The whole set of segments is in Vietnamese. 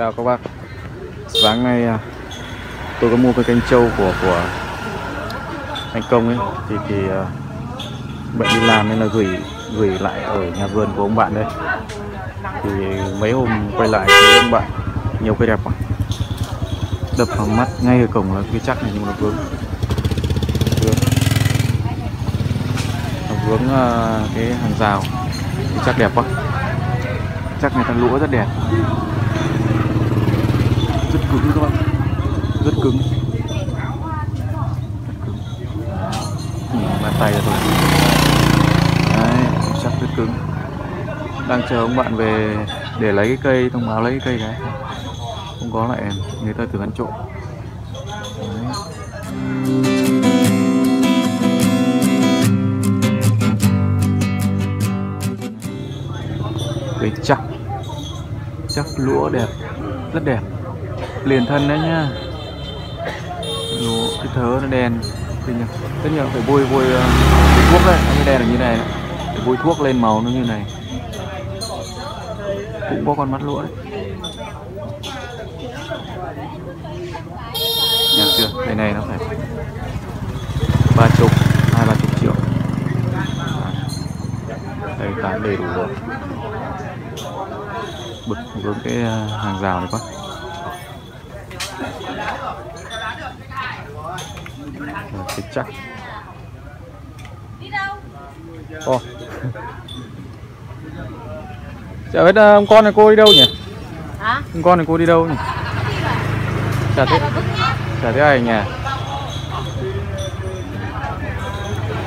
Chào các bác. Sáng nay tôi có mua cái canh trâu của anh Công ấy, thì bệnh đi làm nên là gửi lại ở nhà vườn của ông bạn đây. Thì mấy hôm quay lại với ông bạn nhiều cây đẹp quá, đập vào mắt ngay ở cổng là cái chắc này, nhưng mà nó vướng cái hàng rào. Cái chắc đẹp quá, chắc này thằng lũa rất đẹp, rất cứng các bạn, rất cứng, bàn tay rồi đấy, chắc rất cứng. Đang chờ ông bạn về để lấy cái cây, thông báo lấy cái cây đấy, không có lại người ta tưởng ăn trộm đấy. Cái chắc lũa đẹp, rất đẹp, liền thân đấy nhá. Lũa, cái thớ nó đen, tất nhiên phải bôi thuốc đấy, nó đen là như này, phải bôi thuốc lên màu nó như này. Cũng có con mắt lũa đấy, đẹp chưa? Cái này nó phải 30, 20-30 triệu. Đây tán đầy đủ rồi. Bực với cái hàng rào này quá. Cái chắc. Oh. Chả biết ông con này cô đi đâu nhỉ? Hả? Ông con này cô đi đâu nhỉ? Chả thấy ai nhỉ?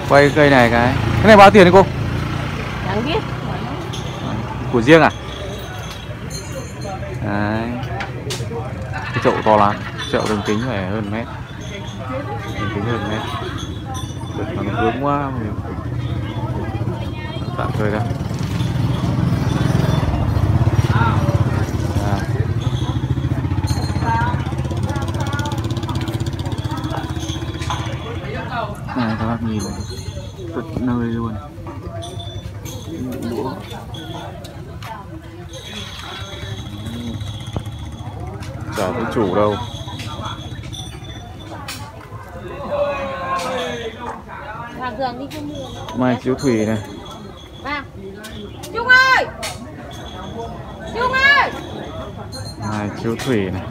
Quay cây này cái này bao tiền đấy cô? Chẳng biết. Của riêng à? Đấy. Cái chậu to lắm, chậu đường kính phải hơn mét, đường kính hơn mét. Được, nó vướng quá, tạm thời ra. Này các bác nhìn, tận nơi luôn. Đũa. Chả thấy chủ đâu. Mai chiếu thủy này. Trung ơi, Trung ơi. Mai chiếu thủy này.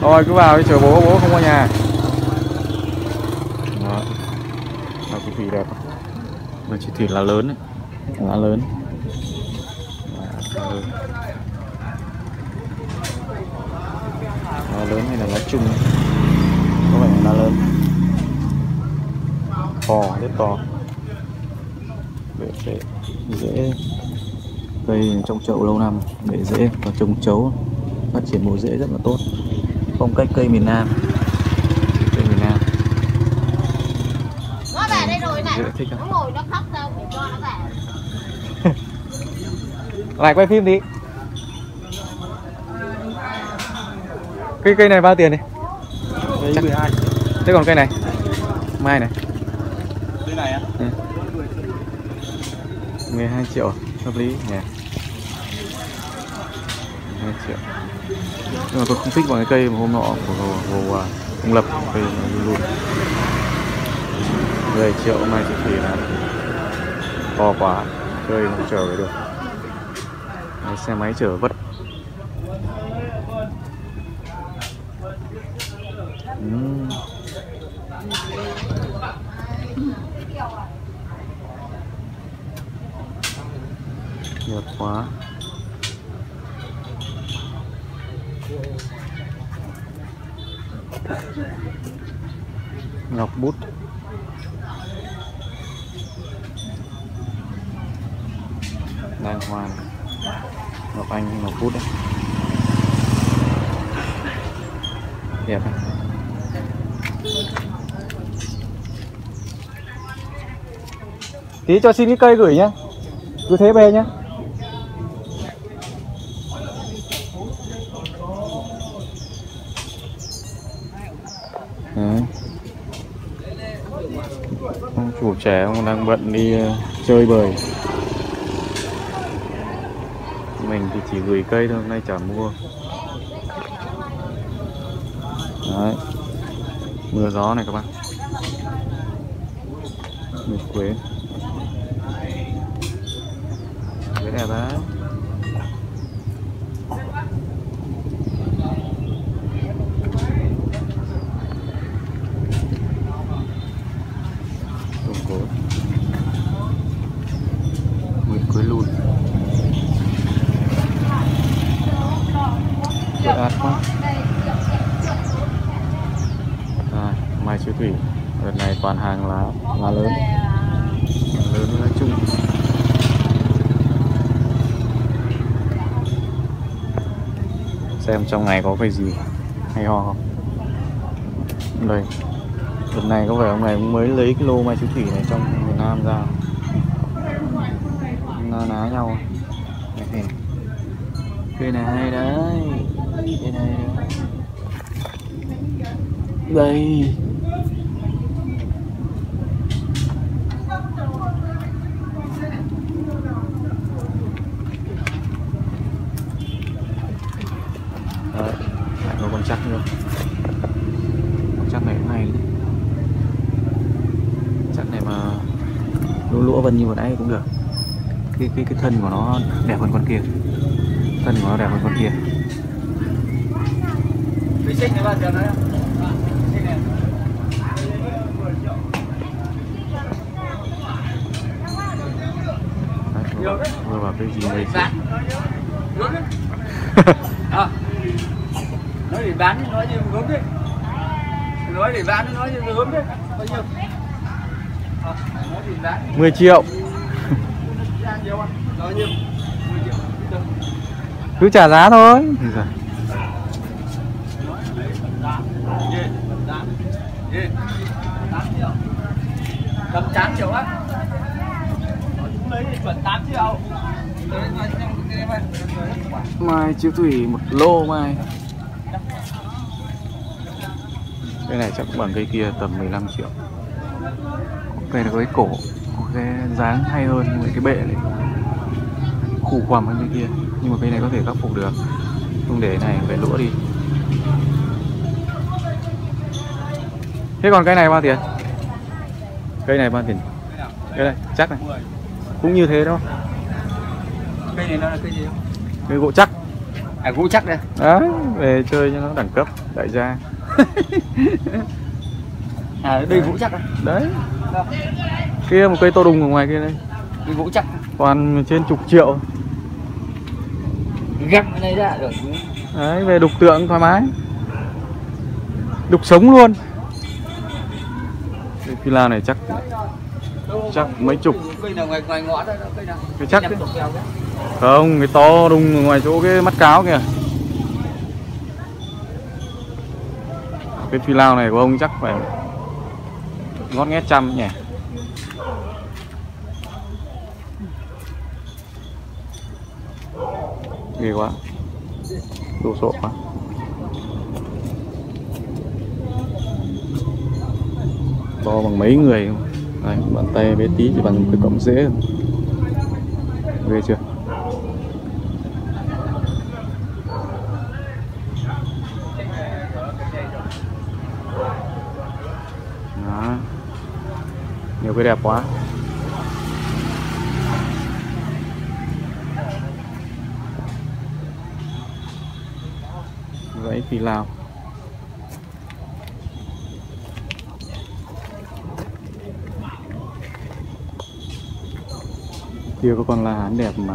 Thôi cứ vào đi, chờ bố không có nhà. Đó. Mai chiếu thủy đẹp. Mai chiếu thủy là lớn đấy. Là lớn. Lá lớn. Lá lớn hay là lá chung? Có vẻ là lá lớn. To, rất to. Dễ. Cây trong chậu lâu năm, để dễ và trồng chấu, phát triển mùa rễ rất là tốt. Phong cách cây miền Nam. Cây miền Nam. Nó về đây rồi này. Nó ngồi nó khóc ra mình cho nó về. Lại quay phim đi. Cái cây này bao tiền này? Chắc 12. Thế còn cây này? Mai này. Cây này á? À? 12 triệu, hợp lý nhỉ. 12 triệu. Nhưng mà tôi không thích vào cái cây mà hôm nọ của ông Lập, cây luôn. 10 triệu mai chỉ phí là to quá, cây không trở về được. Đấy, xe máy chở vất. Đẹp quá. Ngọc bút. Đàng hoàng. Ngọc Anh, Ngọc Bút đấy. Đẹp đấy. Tí cho xin cái cây gửi nhá. Cứ thế về nhá. Đấy. Ông chủ trẻ ông đang bận đi chơi bời. Mình thì chỉ gửi cây thôi, hôm nay chả mua. Đấy, mưa gió này các bạn. Mực quế, quế đẹp đấy. Mai Xuế Thủy đợt này toàn hàng lá lớn, lớn nói chung. Xem trong ngày có cái gì hay ho không. Đây, đợt này có vẻ hôm nay cũng mới lấy cái lô Mai Xuế Thủy này trong Việt Nam ra, ná nhau. Cây này hay đấy, cây này đây. Đấy, lại có con chắc nữa. Con chắc này cũng hay. Chắc này mà lũ lũa vân như vừa nãy cũng được. Cái thân của nó đẹp hơn con kia. Thân của nó đẹp hơn con kia. Vừa vào cái gì đấy nói để bán thì nói như gớm đấy, nói để bán thì nói như gớm đấy. Bao nhiêu? 10 triệu. Cứ trả giá thôi. Tầm 8 triệu á. Mai Xuế Thủy một lô mai. Cái này chắc cũng bằng cây kia tầm 15 triệu. Cây này có cái cổ, có cái dáng hay hơn, nhưng mà cái bệ này khủ quằm hơn cây kia. Nhưng mà cây này có thể khắc phục được. Không để này phải lũa đi. Thế còn cái này bao tiền? Cây này bao tiền? Cái này chắc này cũng như thế đâu. Cây này nó là cây gì không? Cây gỗ chắc. À, gỗ chắc đây. Đấy, về chơi cho nó đẳng cấp, đại gia. À, đây gỗ chắc à? Đấy. Đâu? Kia một cây to đùng ở ngoài kia đây. Cây gỗ chắc. Toàn trên chục triệu. Gặt cái này ra được. Đấy, về đục tượng thoải mái. Đục sống luôn. Cái pila này chắc mấy chục. Cây nào ngoài ngõ thôi, cây nào. Cái chắc đấy. Không, cái to đùng ngoài chỗ cái mắt cáo kìa. Cái phi lao này của ông chắc phải ngót nghét trăm nhỉ. Ghê quá, đồ sộ quá. To bằng mấy người không? Đấy, bàn tay bé tí thì bằng cái cọng dễ. Ghê chưa? Đó. Nhiều cái đẹp quá. Dãy phi lao. Kia có con lá hán đẹp mà.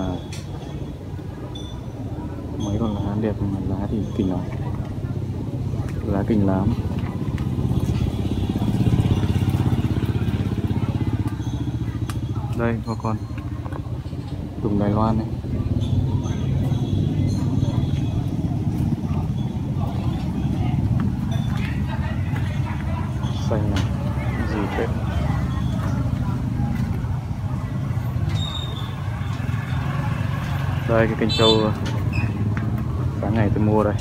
Mấy con lá hán đẹp mà lá thì kinh lắm. Lá kinh lắm. Đây có con tùng Đài Loan này. Xanh này, gì thế? Đây cái cành trâu sáng ngày tôi mua đây,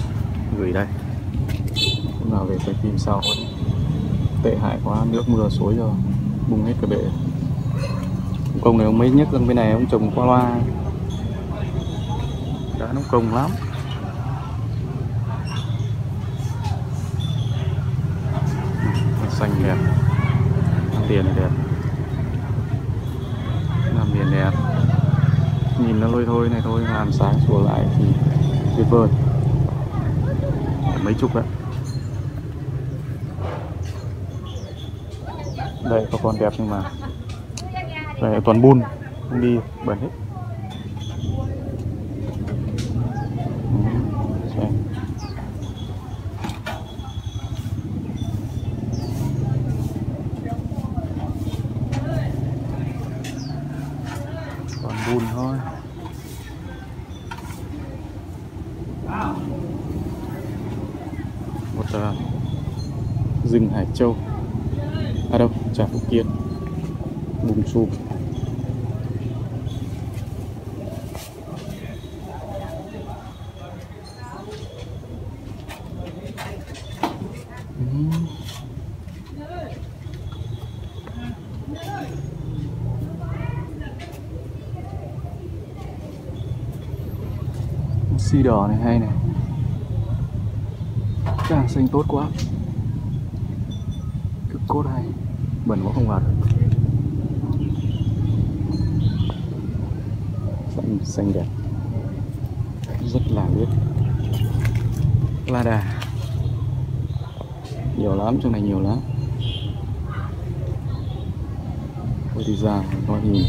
gửi đây. Lúc nào về tôi tìm sau. Tệ hại quá, nước mưa xối rồi, bung hết cái bệ. Ông này ông mới nhấc lên bên này, ông trồng qua loa. Trời nó cùng lắm. Xanh đẹp, tiền đẹp, làm biển đẹp, nhìn nó lôi thôi này thôi, làm sáng sủa lại thì tuyệt vời. Mấy chục đấy. Đây có con đẹp nhưng mà đây toàn bùn, không đi bẩn hết. Còn bùn thôi. Một rừng Hải Châu. À đâu, Trà Phúc Kiến. Bùm xùm. Xi đỏ này hay này. Càng xanh tốt quá. Cực cốt hay. Bẩn quá không vào được. Xanh đẹp. Rất là biết. La đà. Nhiều lắm, trong này nhiều lắm. Thôi thì ra nó nhìn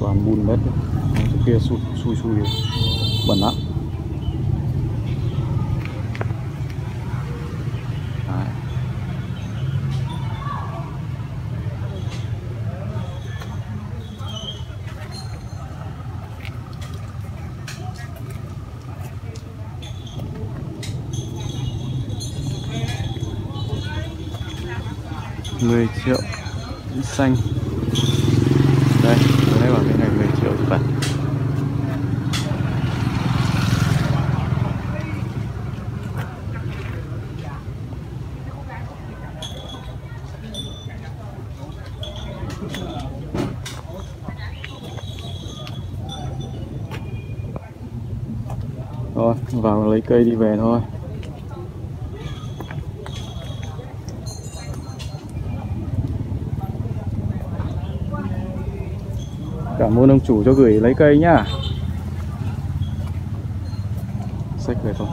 toàn bùn đất. Chỗ kia xui xui bẩn lắm. $10 triệu xanh. Đây, hôm nay bảo cái này 10 triệu thì phải. Rồi, vào lấy cây đi về thôi. Cảm ơn ông chủ cho gửi lấy cây nhá. Xách về thôi.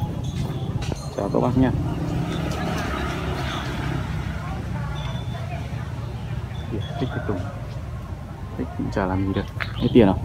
Chào các bác nha. Thích cái tùng. Thích cũng chả làm gì được. Hết tiền à?